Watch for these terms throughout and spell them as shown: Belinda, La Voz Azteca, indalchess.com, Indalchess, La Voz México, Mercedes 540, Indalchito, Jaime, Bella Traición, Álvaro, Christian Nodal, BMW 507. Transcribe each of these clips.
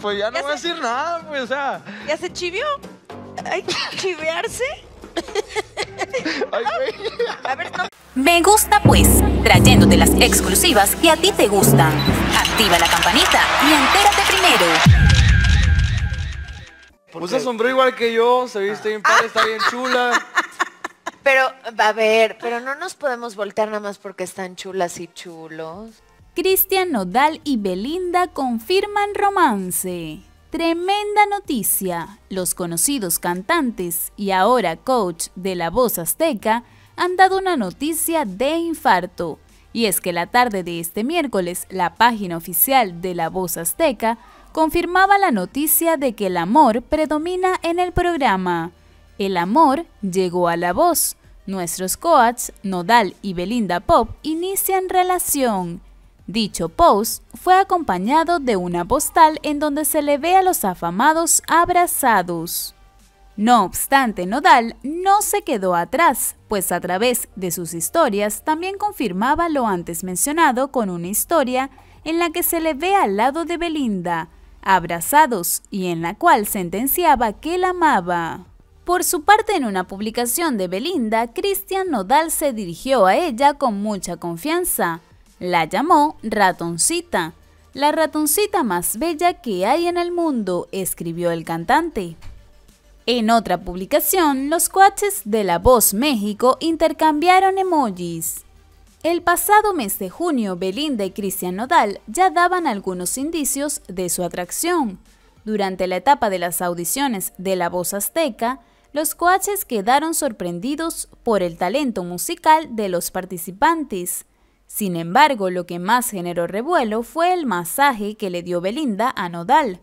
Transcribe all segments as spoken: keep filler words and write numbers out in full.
pues ya no ya voy se... a decir nada, pues, o sea. ¿Ya se chivió? ¿Hay que chivearse? Ay, güey. A ver, no. Me gusta pues, trayéndote las exclusivas que a ti te gustan. Activa la campanita y entérate primero. Usa sombrero igual que yo, se viste bien padre, está bien chula. Pero, a ver, pero no nos podemos voltear nada más porque están chulas y chulos. Christian Nodal y Belinda confirman romance. Tremenda noticia. Los conocidos cantantes y ahora coach de La Voz Azteca han dado una noticia de infarto. Y es que la tarde de este miércoles, la página oficial de La Voz Azteca confirmaba la noticia de que el amor predomina en el programa. El amor llegó a La Voz. Nuestros coaches Nodal y Belinda Pop inician relación. Dicho post fue acompañado de una postal en donde se le ve a los afamados abrazados. No obstante, Nodal no se quedó atrás, pues a través de sus historias también confirmaba lo antes mencionado con una historia en la que se le ve al lado de Belinda, abrazados, y en la cual sentenciaba que la amaba. Por su parte, en una publicación de Belinda, Christian Nodal se dirigió a ella con mucha confianza. La llamó ratoncita. La ratoncita más bella que hay en el mundo, escribió el cantante. En otra publicación, los coaches de La Voz México intercambiaron emojis. El pasado mes de junio, Belinda y Christian Nodal ya daban algunos indicios de su atracción. Durante la etapa de las audiciones de La Voz Azteca, los coaches quedaron sorprendidos por el talento musical de los participantes. Sin embargo, lo que más generó revuelo fue el masaje que le dio Belinda a Nodal.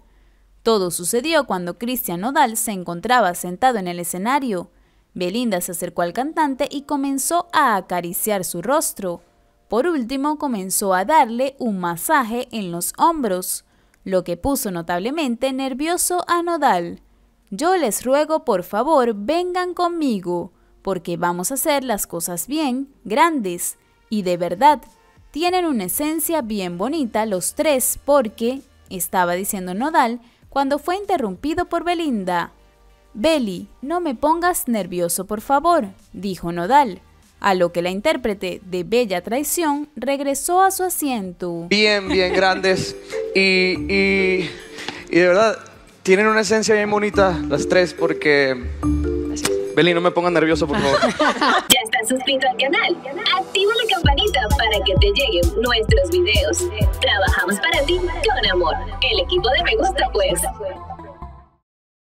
Todo sucedió cuando Christian Nodal se encontraba sentado en el escenario. Belinda se acercó al cantante y comenzó a acariciar su rostro. Por último, comenzó a darle un masaje en los hombros, lo que puso notablemente nervioso a Nodal. Yo les ruego, por favor, vengan conmigo, porque vamos a hacer las cosas bien, grandes, y de verdad, tienen una esencia bien bonita los tres porque, estaba diciendo Nodal, cuando fue interrumpido por Belinda. Beli, no me pongas nervioso por favor, dijo Nodal, a lo que la intérprete de Bella Traición regresó a su asiento. Bien, bien grandes y, y, y de verdad tienen una esencia bien bonita las tres porque... Beli, no me pongas nervioso por favor. Ya estás suscrito al canal, activa la campanita para que te lleguen nuestros videos. Trabajamos para ti con amor, el equipo de Me Gusta Pues.